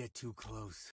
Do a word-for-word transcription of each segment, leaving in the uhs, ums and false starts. get too close.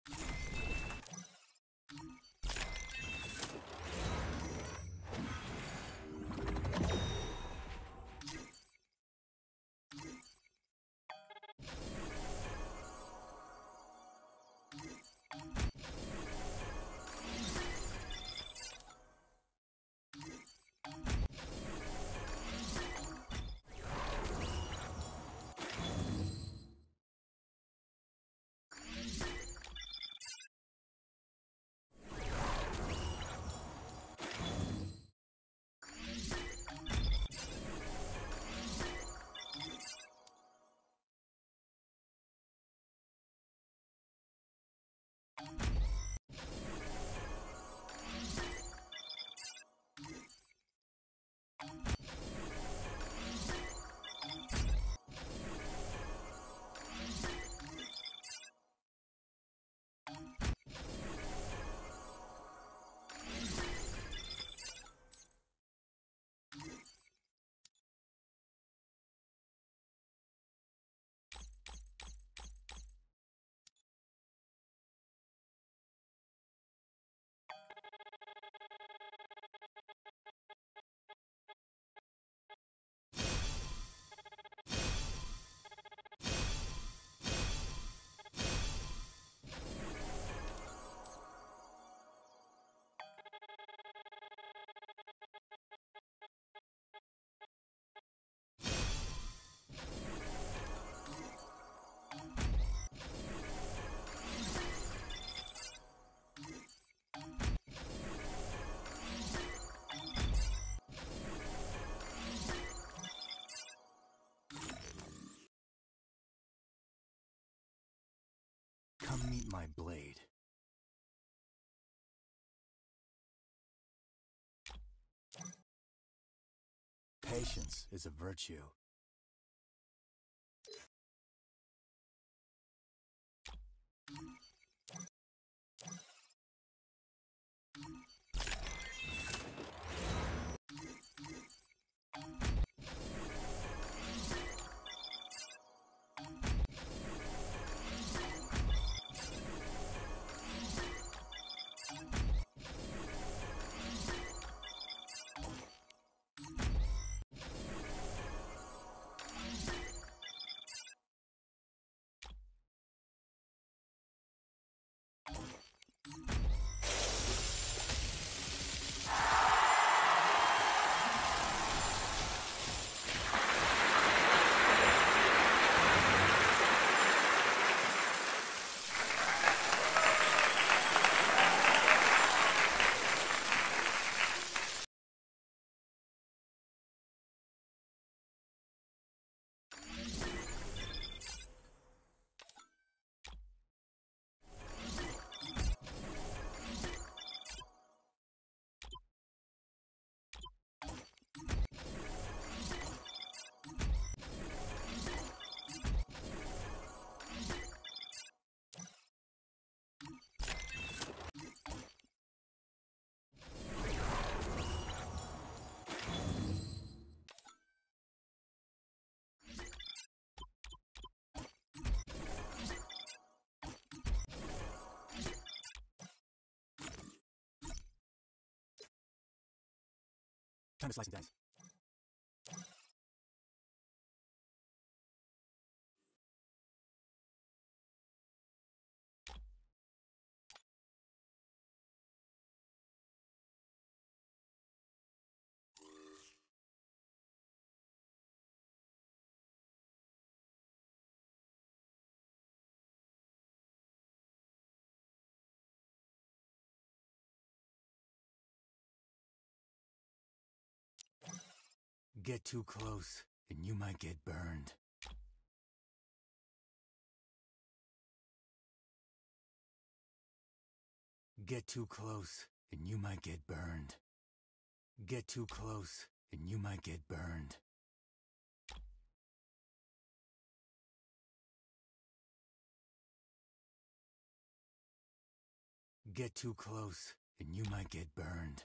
Come meet my blade. Patience is a virtue. Time to slice and dice. Get too close, and you might get burned. Get too close, and you might get burned. Get too close, and you might get burned. Get too close, and you might get burned.